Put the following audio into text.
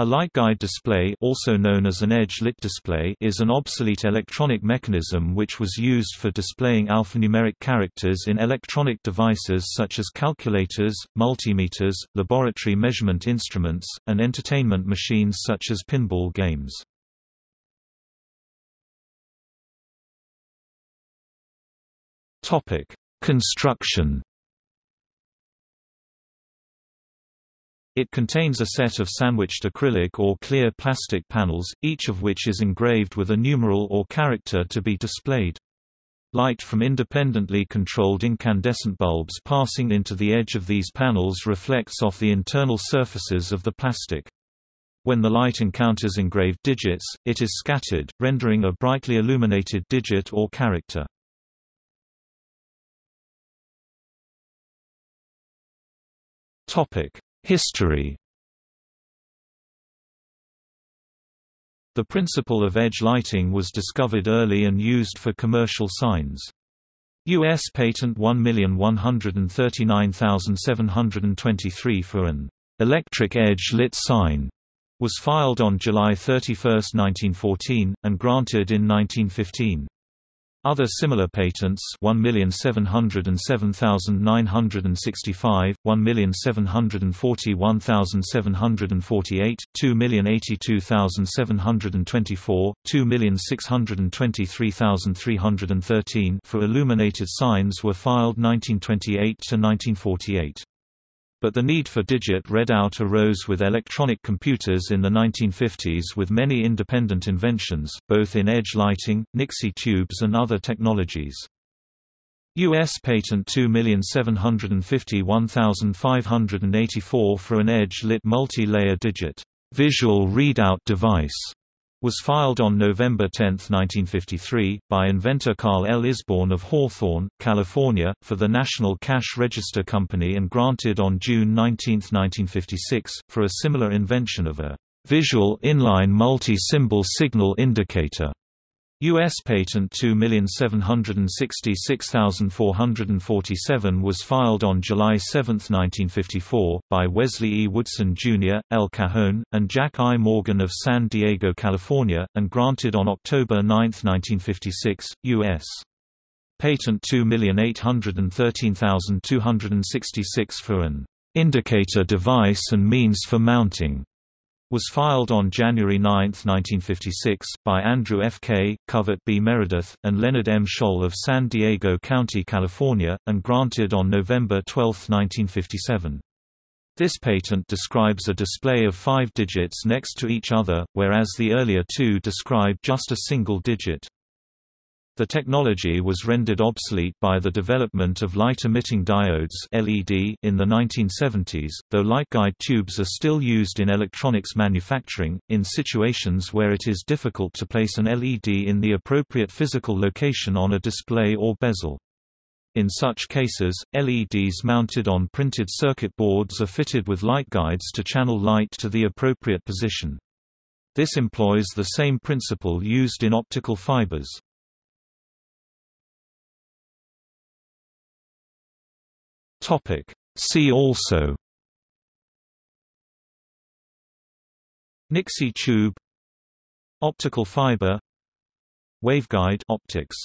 A light guide display, also known as an edge-lit display, is an obsolete electronic mechanism which was used for displaying alphanumeric characters in electronic devices such as calculators, multimeters, laboratory measurement instruments, and entertainment machines such as pinball games. Topic: Construction. It contains a set of sandwiched acrylic or clear plastic panels, each of which is engraved with a numeral or character to be displayed. Light from independently controlled incandescent bulbs passing into the edge of these panels reflects off the internal surfaces of the plastic. When the light encounters engraved digits, it is scattered, rendering a brightly illuminated digit or character. History. The principle of edge lighting was discovered early and used for commercial signs. U.S. Patent 1,139,723 for an electric edge-lit sign was filed on July 31, 1914, and granted in 1915. Other similar patents 1,707,965, 1,741,748, 2,082,724, 2,623,313 for illuminated signs were filed 1928 to 1948. But the need for digit readout arose with electronic computers in the 1950s with many independent inventions, both in edge lighting, Nixie tubes and other technologies. U.S. Patent 2,751,584 for an edge-lit multi-layer digit visual readout device was filed on November 10, 1953, by inventor Carl L. Isborn of Hawthorne, California, for the National Cash Register Company and granted on June 19, 1956, for a similar invention of a visual inline multi-symbol signal indicator. U.S. Patent 2,766,447 was filed on July 7, 1954, by Wesley E. Woodson, Jr., El Cajon, and Jack I. Morgan of San Diego, California, and granted on October 9, 1956, U.S. Patent 2,813,266 for an indicator device and means for mounting was filed on January 9, 1956, by Andrew F. K., Covert B. Meredith, and Leonard M. Scholl of San Diego County, California, and granted on November 12, 1957. This patent describes a display of 5 digits next to each other, whereas the earlier 2 described just a single digit. The technology was rendered obsolete by the development of light-emitting diodes (LED) in the 1970s, though light guide tubes are still used in electronics manufacturing, in situations where it is difficult to place an LED in the appropriate physical location on a display or bezel. In such cases, LEDs mounted on printed circuit boards are fitted with light guides to channel light to the appropriate position. This employs the same principle used in optical fibers. See also: Nixie tube, optical fiber, waveguide optics.